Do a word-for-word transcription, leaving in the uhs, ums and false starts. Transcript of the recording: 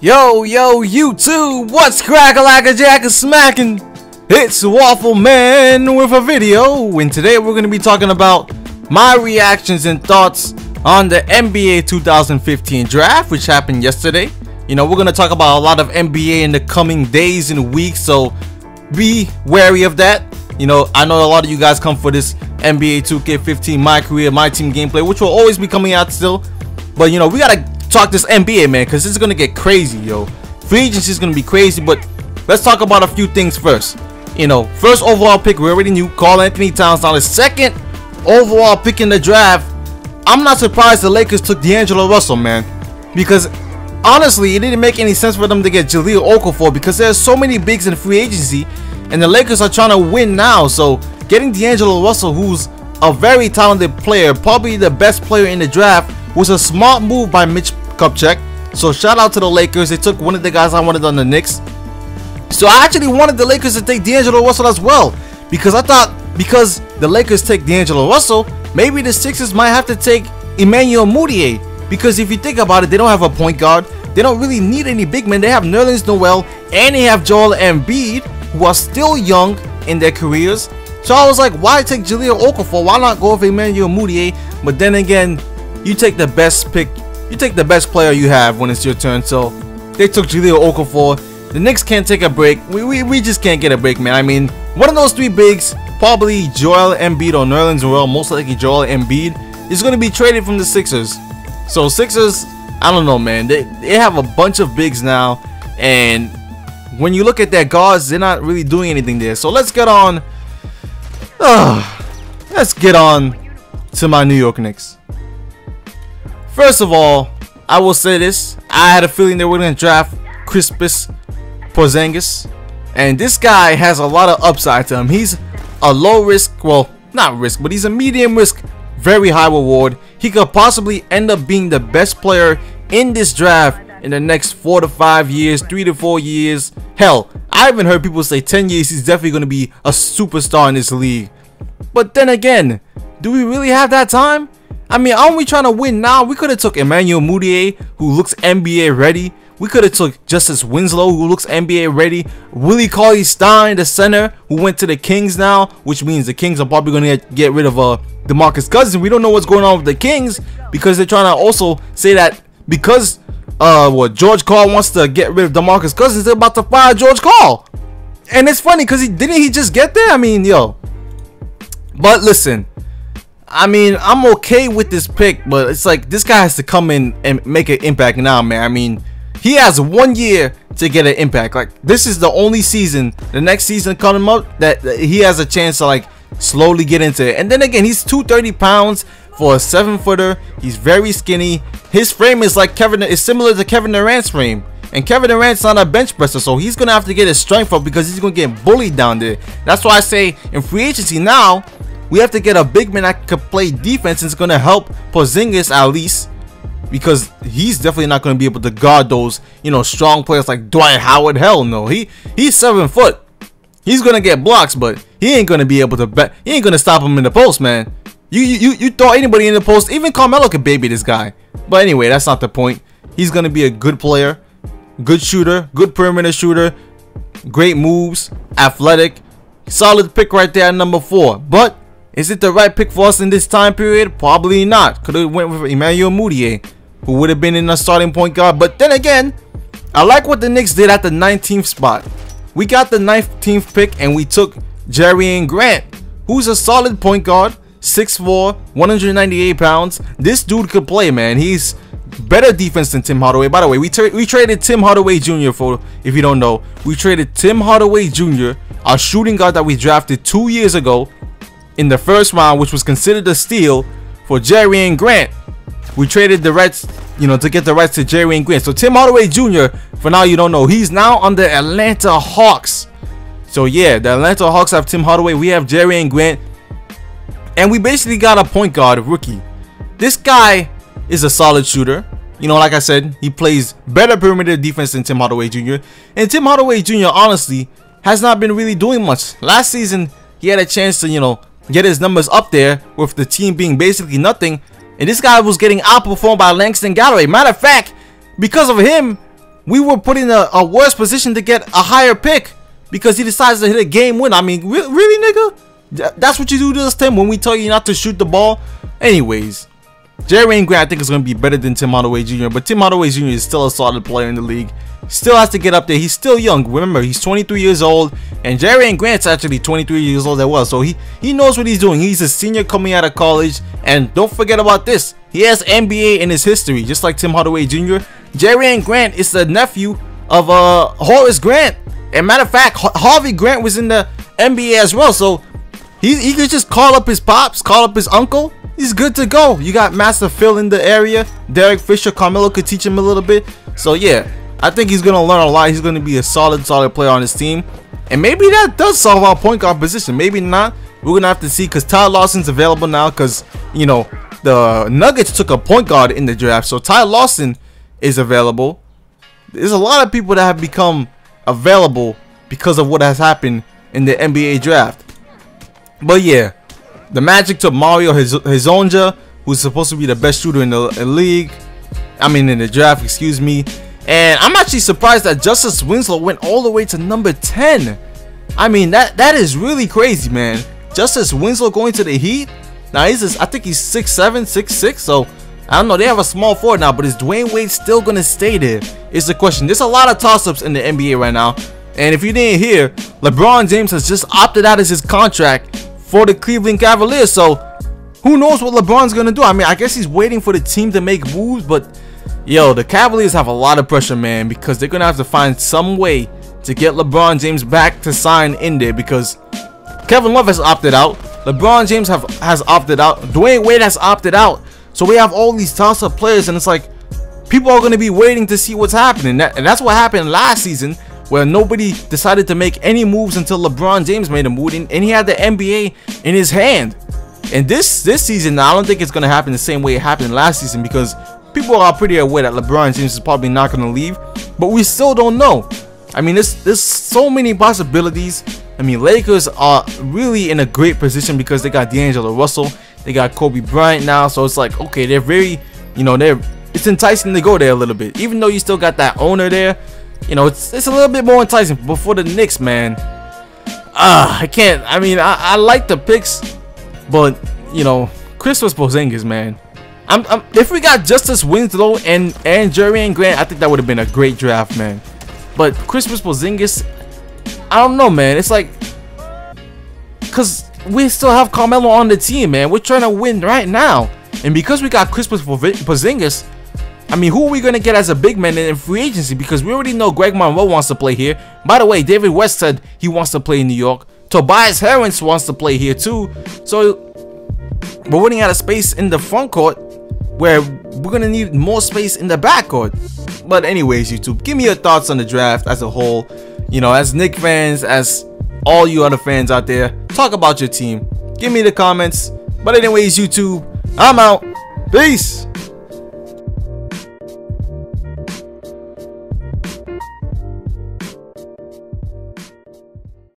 Yo, yo, YouTube, what's crack-a-lack-a-jack-a smacking? It's Waffle Man with a video, and today we're going to be talking about my reactions and thoughts on the N B A two thousand fifteen draft, which happened yesterday. You know, we're going to talk about a lot of N B A in the coming days and weeks, so be wary of that. You know, I know a lot of you guys come for this N B A two K fifteen, my career, my team gameplay, which will always be coming out still, but you know, we got to talk this N B A, man, because it's gonna get crazy. Yo, free agency is gonna be crazy, but let's talk about a few things first. You know, first overall pick, we already knew Karl Anthony Towns. On his second overall pick in the draft, I'm not surprised the Lakers took D'Angelo Russell, man, because honestly, it didn't make any sense for them to get Jahlil Okafor because there's so many bigs in free agency, and the Lakers are trying to win now. So getting D'Angelo Russell, who's a very talented player, probably the best player in the draft, was a smart move by Mitch Cup check. So shout out to the Lakers. They took one of the guys I wanted on the Knicks. So I actually wanted the Lakers to take D'Angelo Russell as well, because I thought because the Lakers take D'Angelo Russell, maybe the Sixers might have to take Emmanuel Mudiay, because if you think about it, they don't have a point guard. They don't really need any big men. They have Nerlens Noel and they have Joel Embiid, who are still young in their careers. So I was like, why take Jahlil Okafor? Why not go with Emmanuel Mudiay? But then again, you take the best pick. You take the best player you have when it's your turn. So they took Jahlil Okafor. The Knicks can't take a break. We, we we just can't get a break, man. I mean, one of those three bigs, probably Joel Embiid or Nerlens Noel, most likely Joel Embiid, is going to be traded from the Sixers. So Sixers, I don't know, man. They, they have a bunch of bigs now. And when you look at their guards, they're not really doing anything there. So let's get on. Uh, let's get on to my New York Knicks. First of all, I will say this. I had a feeling they were going to draft Kristaps Porzingis. And this guy has a lot of upside to him. He's a low risk. Well, not risk, but he's a medium risk, very high reward. He could possibly end up being the best player in this draft in the next four to five years, three to four years. Hell, I haven't heard people say ten years. He's definitely going to be a superstar in this league. But then again, do we really have that time? I mean, aren't we trying to win now? We could have took Emmanuel Mudiay, who looks N B A ready. We could have took Justice Winslow, who looks N B A ready. Willie Cauley-Stein, the center, who went to the Kings now, which means the Kings are probably going to get rid of uh, DeMarcus Cousins. We don't know what's going on with the Kings, because they're trying to also say that because uh, what George Karl wants to get rid of DeMarcus Cousins, they're about to fire George Karl. And it's funny because he didn't he just get there? I mean, yo. But listen. I mean, I'm okay with this pick, but it's like this guy has to come in and make an impact now, man. I mean, he has one year to get an impact. Like, this is the only season, the next season coming up, that, that he has a chance to, like, slowly get into it. And then again, he's two hundred thirty pounds for a seven-footer. He's very skinny. His frame is like Kevin, is similar to Kevin Durant's frame. And Kevin Durant's not a bench presser, so he's going to have to get his strength up because he's going to get bullied down there. That's why I say in free agency now, we have to get a big man that could play defense and is going to help Porzingis at least, because he's definitely not going to be able to guard those, you know, strong players like Dwight Howard. Hell no, he he's seven foot. He's going to get blocks, but he ain't going to be able to bet. He ain't going to stop him in the post, man. You you you throw anybody in the post, even Carmelo could baby this guy. But anyway, that's not the point. He's going to be a good player, good shooter, good perimeter shooter, great moves, athletic, solid pick right there at number four. But is it the right pick for us in this time period? Probably not. Could have went with Emmanuel Mudiay, who would have been in a starting point guard. But then again, I like what the Knicks did at the nineteenth spot. We got the nineteenth pick and we took Jerian Grant, who's a solid point guard, six foot four, one hundred ninety-eight pounds. This dude could play, man. He's better defense than Tim Hardaway. By the way, we, tra we traded Tim Hardaway Junior for, if you don't know, we traded Tim Hardaway Junior, our shooting guard that we drafted two years ago, in the first round, which was considered a steal, for Jerian Grant. We traded the rights, you know, to get the rights to Jerian Grant. So Tim Hardaway Junior, for now you don't know, he's now on the Atlanta Hawks. So yeah, the Atlanta Hawks have Tim Hardaway. We have Jerian Grant. And we basically got a point guard rookie. This guy is a solid shooter. You know, like I said, he plays better perimeter defense than Tim Hardaway Junior And Tim Hardaway Junior, honestly, has not been really doing much. Last season, he had a chance to, you know, get his numbers up there with the team being basically nothing, and this guy was getting outperformed by Langston Galloway. Matter of fact, because of him, we were put in a, a worse position to get a higher pick because he decides to hit a game win. I mean, re really, nigga? That's what you do to us, Tim, when we tell you not to shoot the ball? Anyways, Jerian Grant, I think, is going to be better than Tim Hardaway Junior But Tim Hardaway Junior is still a solid player in the league. Still has to get up there. He's still young. Remember, he's twenty-three years old. And Jerian Grant's actually twenty-three years old as well. So he, he knows what he's doing. He's a senior coming out of college. And don't forget about this. He has N B A in his history, just like Tim Hardaway Junior Jerian Grant is the nephew of uh, Horace Grant. And matter of fact, Harvey Grant was in the N B A as well. So he, he could just call up his pops, call up his uncle. He's good to go. You got Master Phil in the area. Derek Fisher, Carmelo could teach him a little bit. So yeah, I think he's going to learn a lot. He's going to be a solid, solid player on his team. And maybe that does solve our point guard position. Maybe not. We're going to have to see because Ty Lawson's available now because, you know, the Nuggets took a point guard in the draft. So Ty Lawson is available. There's a lot of people that have become available because of what has happened in the N B A draft. But yeah, the Magic took Mario Hizonja, who's supposed to be the best shooter in the league. I mean, in the draft, excuse me. And I'm actually surprised that Justice Winslow went all the way to number ten. I mean, that that is really crazy, man. Justice Winslow going to the Heat. Now, he's just, I think he's six seven, six six. So, I don't know. They have a small forward now, but is Dwayne Wade still going to stay there? Is the question. There's a lot of toss-ups in the N B A right now. And if you didn't hear, LeBron James has just opted out of his contract for the Cleveland Cavaliers. So, who knows what LeBron's going to do? I mean, I guess he's waiting for the team to make moves, but yo, the Cavaliers have a lot of pressure, man, because they're going to have to find some way to get LeBron James back to sign in there because Kevin Love has opted out. LeBron James have, has opted out. Dwayne Wade has opted out. So we have all these toss-up players, and it's like people are going to be waiting to see what's happening. That, and that's what happened last season where nobody decided to make any moves until LeBron James made a move, and, and he had the N B A in his hand. And this, this season, I don't think it's going to happen the same way it happened last season because people are pretty aware that LeBron James is probably not going to leave, but we still don't know. I mean, there's, there's so many possibilities. I mean, Lakers are really in a great position because they got D'Angelo Russell. They got Kobe Bryant now. So it's like, okay, they're very, you know, they're it's enticing to go there a little bit. Even though you still got that owner there, you know, it's, it's a little bit more enticing. But for the Knicks, man, uh, I can't. I mean, I, I like the picks, but, you know, Kristaps Porzingis, man. I'm, I'm, if we got Justice Winslow and, and Jerian Grant, I think that would have been a great draft, man. But Kristaps Porzingis, I don't know, man. It's like, because we still have Carmelo on the team, man. We're trying to win right now. And because we got Kristaps Porzingis, I mean, who are we going to get as a big man in free agency? Because we already know Greg Monroe wants to play here. By the way, David West said he wants to play in New York. Tobias Harris wants to play here too. So we're running out of space in the front court, where we're gonna need more space in the backcourt. But anyways, YouTube, give me your thoughts on the draft as a whole. You know, as Knicks fans, as all you other fans out there, talk about your team. Give me the comments. But anyways, YouTube, I'm out. Peace.